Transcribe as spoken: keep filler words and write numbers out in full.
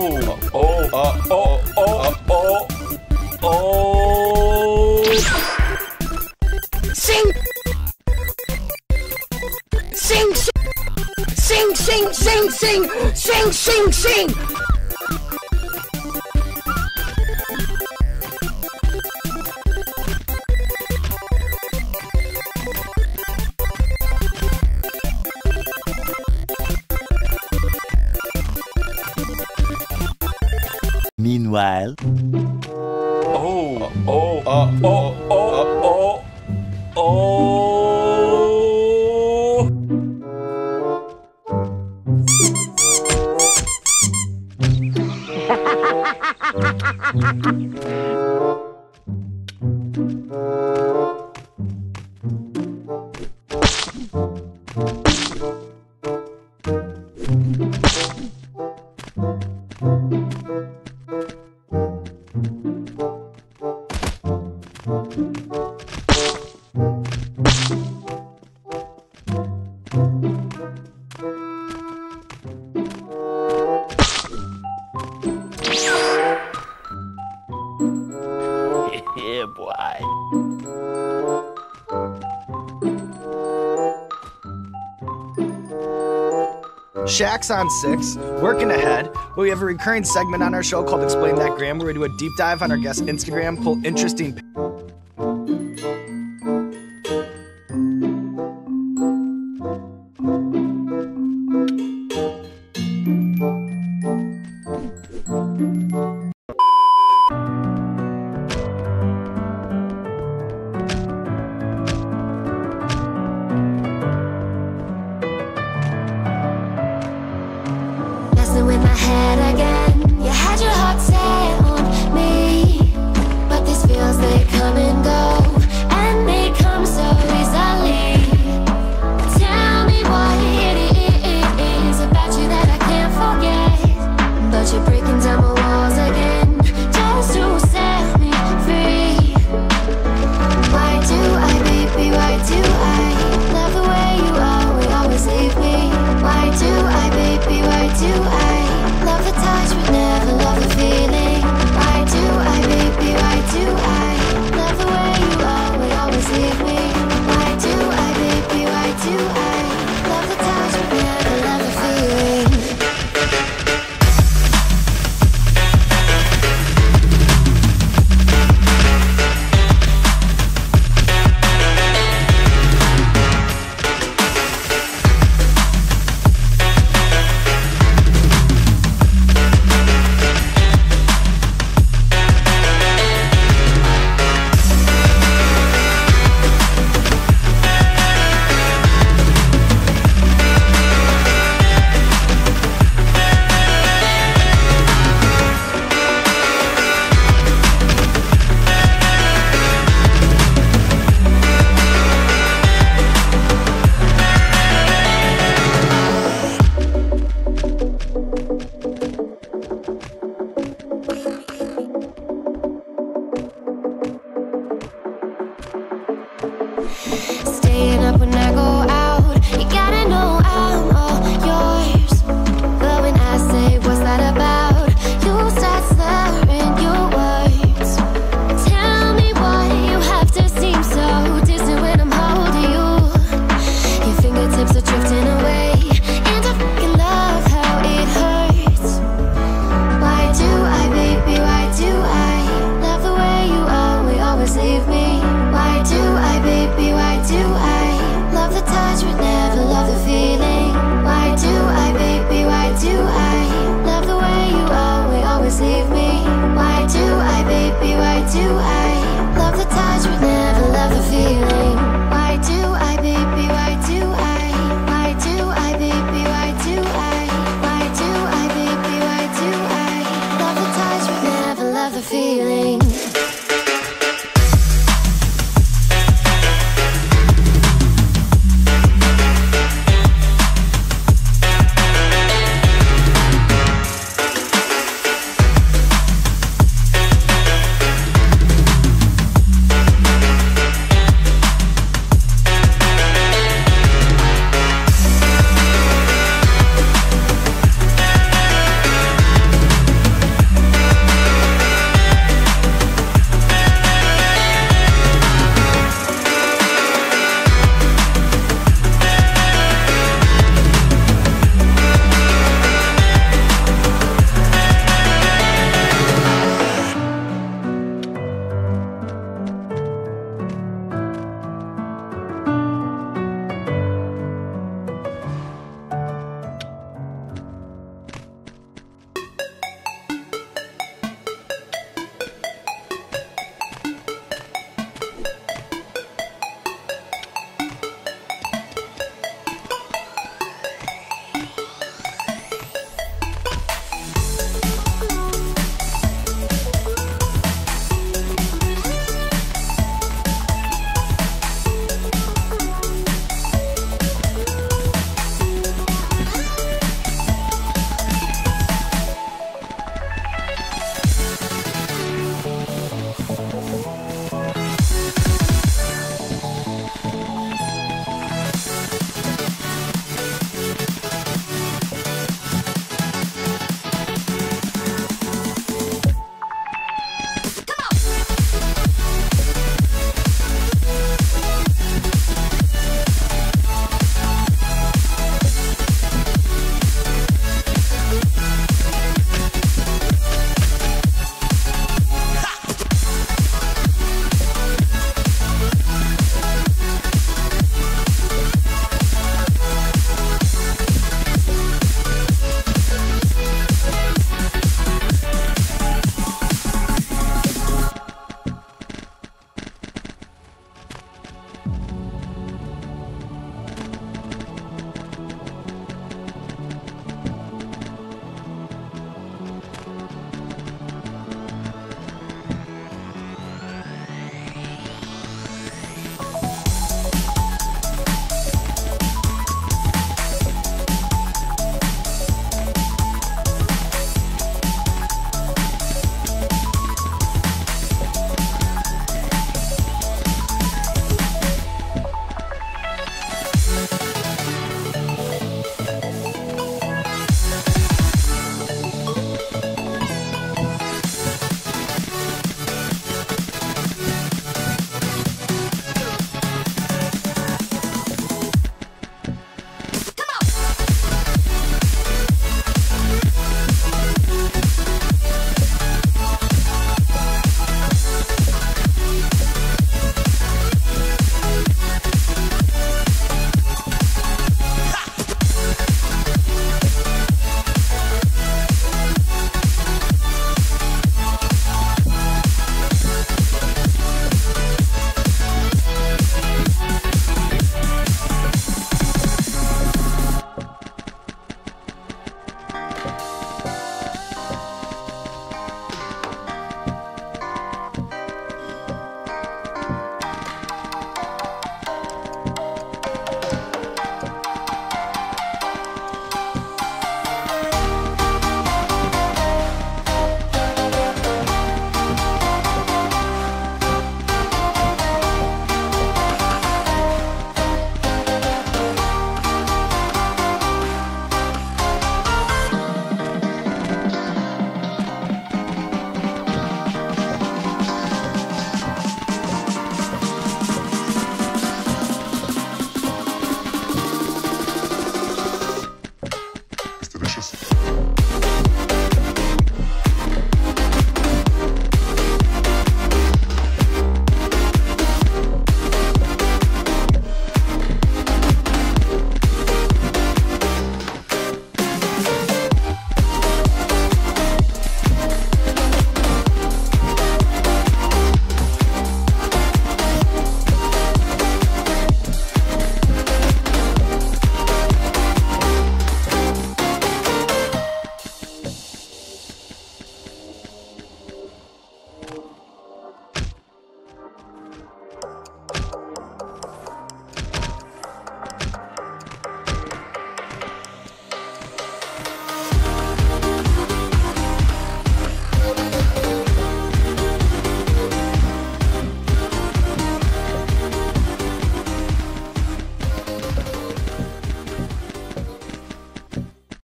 Oh, oh, uh, oh, oh, oh, oh, oh. Sing! Sing, sing, sing, sing, sing, sing, sing, sing! Meanwhile, oh, oh, uh, oh, oh, oh, oh, yeah, boy. Shaq's on six, working ahead. We have a recurring segment on our show called Explain That Gram, where we do a deep dive on our guest's Instagram, pull interesting... with my head